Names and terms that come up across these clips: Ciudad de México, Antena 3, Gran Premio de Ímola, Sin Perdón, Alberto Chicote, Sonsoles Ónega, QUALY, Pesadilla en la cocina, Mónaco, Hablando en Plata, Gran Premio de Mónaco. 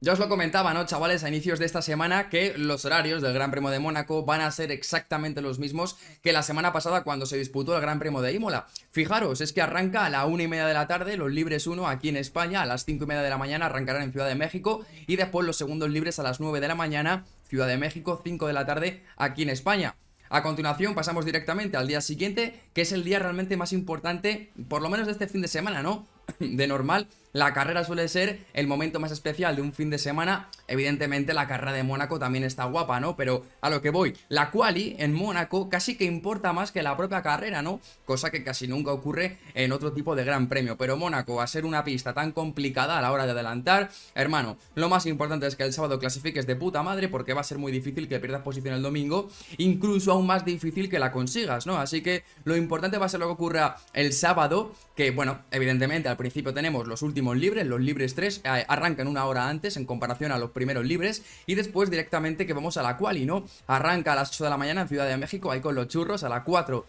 Ya os lo comentaba, ¿no, chavales? A inicios de esta semana que los horarios del Gran Premio de Mónaco van a ser exactamente los mismos que la semana pasada cuando se disputó el Gran Premio de Ímola. Fijaros, es que arranca a la 1:30 de la tarde, los libres 1 aquí en España, a las 5:30 de la mañana arrancarán en Ciudad de México y después los segundos libres a las 9 de la mañana, Ciudad de México, 5 de la tarde aquí en España. A continuación pasamos directamente al día siguiente, que es el día realmente más importante, por lo menos de este fin de semana, ¿no? De normal, la carrera suele ser el momento más especial de un fin de semana. Evidentemente la carrera de Mónaco también está guapa, ¿no? Pero a lo que voy, la quali en Mónaco casi que importa más que la propia carrera, ¿no? Cosa que casi nunca ocurre en otro tipo de gran premio. Pero Mónaco, a ser una pista tan complicada a la hora de adelantar, hermano, lo más importante es que el sábado clasifiques de puta madre, porque va a ser muy difícil que pierdas posición el domingo, incluso aún más difícil que la consigas, ¿no? Así que lo importante va a ser lo que ocurra el sábado, que bueno, evidentemente al principio tenemos los últimos libres, los libres 3 arrancan una hora antes en comparación a los primeros libres, y después directamente que vamos a la quali, ¿no? Arranca a las 8 de la mañana en Ciudad de México, ahí con los churros, a las 4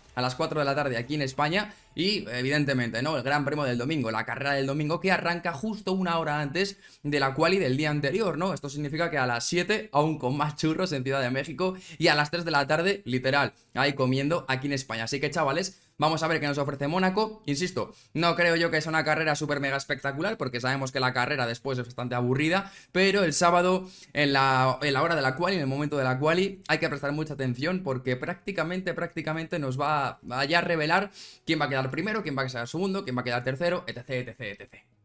de la tarde aquí en España, y evidentemente, ¿no?, el Gran Premio del domingo, la carrera del domingo, que arranca justo una hora antes de la quali del día anterior, ¿no? Esto significa que a las 7, aún con más churros en Ciudad de México, y a las 3 de la tarde, literal, ahí comiendo aquí en España. Así que, chavales, vamos a ver qué nos ofrece Mónaco. Insisto, no creo yo que sea una carrera súper mega espectacular, porque sabemos que la carrera después es bastante aburrida, pero el sábado, en la hora de la quali, en el momento de la quali, hay que prestar mucha atención, porque prácticamente nos va a ya revelar quién va a quedar primero, quién va a quedar segundo, quién va a quedar tercero, etc, etc, etc.